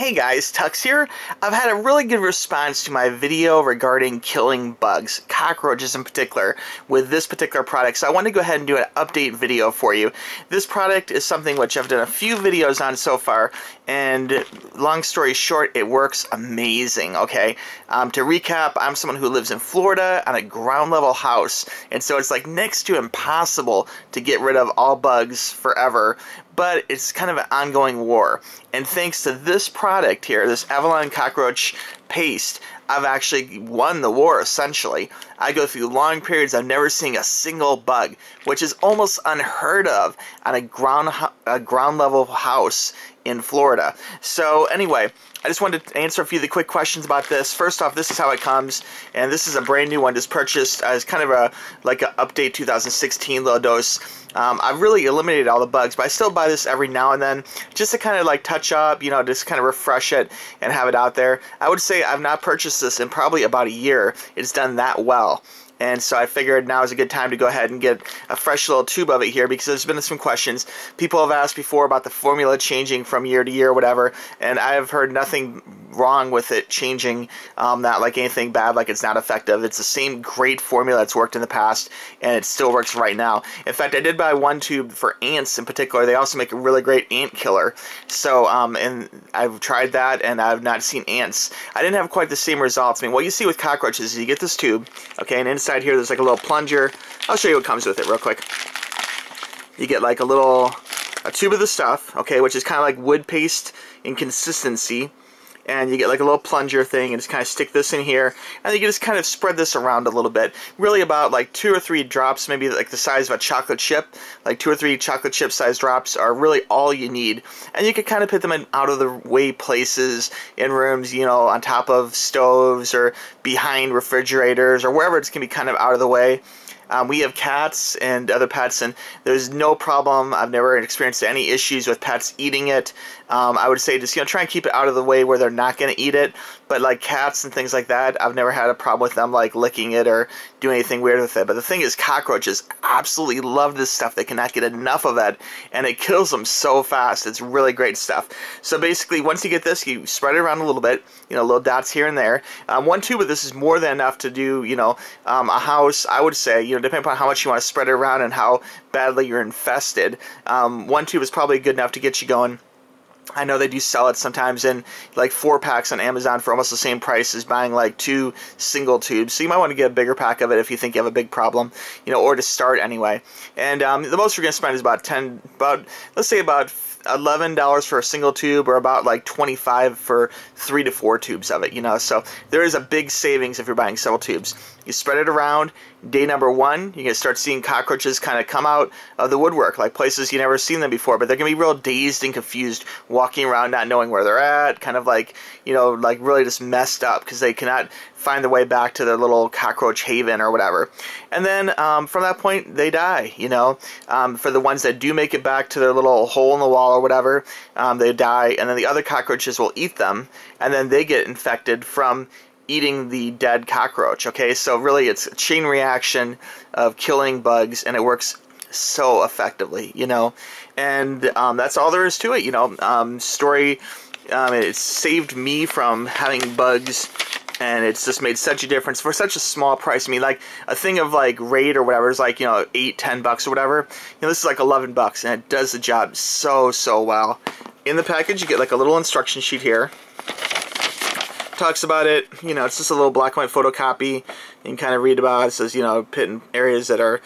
Hey guys, Tux here. I've had a really good response to my video regarding killing bugs, cockroaches in particular, with this particular product, so I want to go ahead and do an update video for you. This product is something which I've done a few videos on so far, and long story short, it works amazing, okay? To recap, I'm someone who lives in Florida on a ground level house, and so it's like next to impossible to get rid of all bugs forever, but it's kind of an ongoing war. And thanks to this product here, this Advion Cockroach Paste, I've actually won the war, essentially. I go through long periods of never seeing a single bug, which is almost unheard of on a ground level house in Florida. So anyway, I just wanted to answer a few of the quick questions about this. First off, this is how it comes, and this is a brand new one, just purchased as kind of like an update 2016 low dose. I've really eliminated all the bugs, but I still buy this every now and then just to kind of like touch up, you know, just kind of refresh it and have it out there. I would say I've not purchased this in probably about a year. It's done that well. And so I figured now is a good time to go ahead and get a fresh little tube of it here, because there's been some questions. People have asked before about the formula changing from year to year or whatever, and I have heard nothing wrong with it changing, not like anything bad, like it's not effective. It's the same great formula that's worked in the past, and it still works right now. In fact, I did buy one tube for ants in particular. They also make a really great ant killer. So, and I've tried that, and I've not seen ants. I didn't have quite the same results. I mean, what you see with cockroaches is you get this tube, okay, and inside here there's like a little plunger. I'll show you what comes with it real quick. You get like a tube of the stuff, okay, which is kind of like wood paste in consistency, and you get like a little plunger thing, and just kind of stick this in here, and you can just kind of spread this around a little bit, really about like 2 or 3 drops, maybe like the size of a chocolate chip, like 2 or 3 chocolate chip sized drops are really all you need. And you can kind of put them in out of the way places, in rooms, you know, on top of stoves or behind refrigerators or wherever it's going to be kind of out of the way. We have cats and other pets, and there's no problem. I've never experienced any issues with pets eating it. I would say just, you know, try and keep it out of the way where they're not going to eat it. But like cats and things like that, I've never had a problem with them like licking it or doing anything weird with it. But the thing is, cockroaches absolutely love this stuff. They cannot get enough of it, and it kills them so fast. It's really great stuff. So basically, once you get this, you spread it around a little bit, you know, little dots here and there. One tube of this is more than enough to do, you know, a house, I would say, you know, depending upon how much you want to spread it around and how badly you're infested. One tube is probably good enough to get you going. I know they do sell it sometimes in like 4-packs on Amazon for almost the same price as buying like 2 single tubes. So you might want to get a bigger pack of it if you think you have a big problem, you know, or to start anyway. And the most we're going to spend is about let's say about $11 for a single tube, or about like $25 for 3 to 4 tubes of it, you know. So there is a big savings if you're buying several tubes. You spread it around. Day number 1, you're going to start seeing cockroaches kind of come out of the woodwork, like places you've never seen them before, but they're going to be real dazed and confused, walking around not knowing where they're at, kind of like, you know, like really just messed up because they cannot find their way back to their little cockroach haven or whatever. And then from that point, they die, you know. For the ones that do make it back to their little hole in the wall or whatever, they die, and then the other cockroaches will eat them, and then they get infected from eating the dead cockroach, okay? So really, it's a chain reaction of killing bugs, and it works so effectively, you know? And that's all there is to it, you know? It saved me from having bugs, and it's just made such a difference for such a small price. I mean, like a thing of like Raid or whatever is like, you know, $8, $10 or whatever. You know, this is like $11, and it does the job so well. In the package, you get like a little instruction sheet here. Talks about it, you know, it's just a little black and white photocopy. You can kind of read about it. It says, you know, pit in areas that are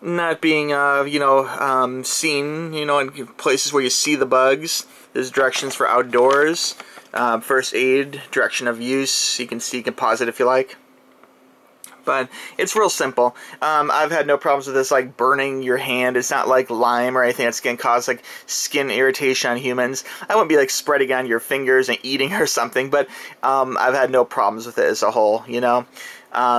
not being, you know, seen, you know, in places where you see the bugs. There's directions for outdoors. First aid, direction of use, you can pause it if you like. But it's real simple. I've had no problems with this, like burning your hand. It's not like lime or anything that's going to cause like skin irritation on humans. I wouldn't be like spreading on your fingers and eating or something, but I've had no problems with it as a whole, you know.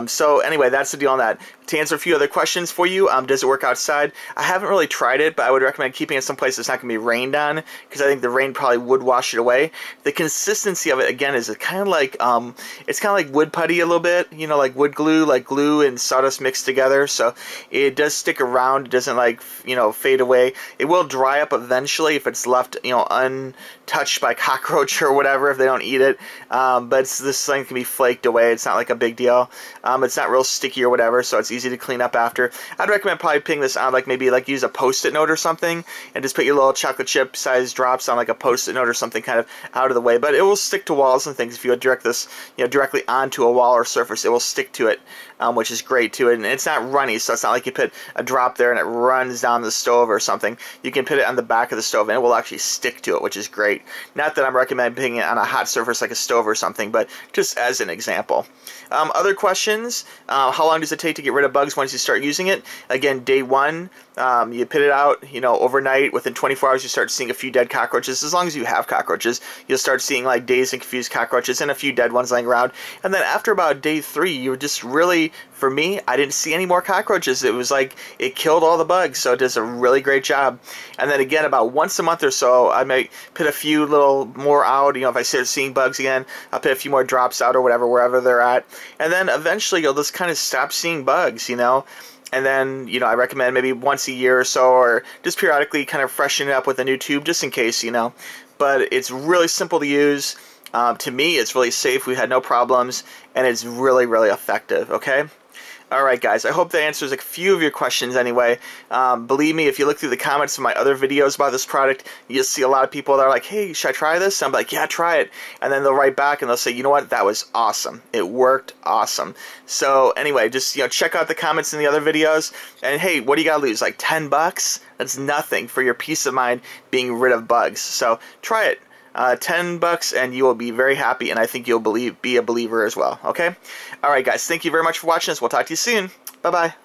So anyway, that's the deal on that. To answer a few other questions for you, does it work outside? I haven't really tried it, but I would recommend keeping it someplace that's not going to be rained on, because I think the rain probably would wash it away. The consistency of it, again, is kind of like, it's kind of like wood putty a little bit, you know, like wood glue, like glue and sawdust mixed together. So it does stick around. It doesn't, like, you know, fade away. It will dry up eventually if it's left, you know, untouched by cockroach or whatever, if they don't eat it. But this thing can be flaked away. It's not like a big deal. It's not real sticky or whatever, so it's easy to clean up after. I'd recommend probably putting this on, like, maybe like use a Post-it note or something, and just put your little chocolate chip sized drops on like a Post-it note or something kind of out of the way. But it will stick to walls and things. If you direct this, you know, directly onto a wall or surface, it will stick to it, which is great too. And it's not runny, so it's not like you put a drop there and it runs down the stove or something. You can put it on the back of the stove and it will actually stick to it, which is great. Not that I'm recommending it on a hot surface like a stove or something, but just as an example. Other questions, how long does it take to get rid of bugs once you start using it? Again, day one, you put it out, you know, overnight. Within 24 hours, you start seeing a few dead cockroaches. As long as you have cockroaches, you'll start seeing like dazed and confused cockroaches and a few dead ones laying around. And then after about day three, you just really, for me, I didn't see any more cockroaches. It was like it killed all the bugs, so it does a really great job. And then again, about once a month or so, I might put a few little more out. You know, if I start seeing bugs again, I'll put a few more drops out or whatever, wherever they're at. And then eventually, you'll just kind of stop seeing bugs, you know. And then, you know, I recommend maybe once a year or so, or just periodically kind of freshen it up with a new tube just in case, you know. But it's really simple to use. To me, it's really safe. We had no problems, and it's really, really effective, okay? Alright guys, I hope that answers a few of your questions anyway. Believe me, if you look through the comments of my other videos about this product, you'll see a lot of people that are like, hey, should I try this? And I'm like, yeah, try it. And then they'll write back and they'll say, you know what, that was awesome. It worked awesome. So anyway, just, you know, check out the comments in the other videos. And hey, what do you gotta lose? Like 10 bucks? That's nothing for your peace of mind being rid of bugs. So try it. 10 bucks and you will be very happy, and I think you'll be a believer as well, okay? All right, guys, thank you very much for watching us. We'll talk to you soon. Bye-bye.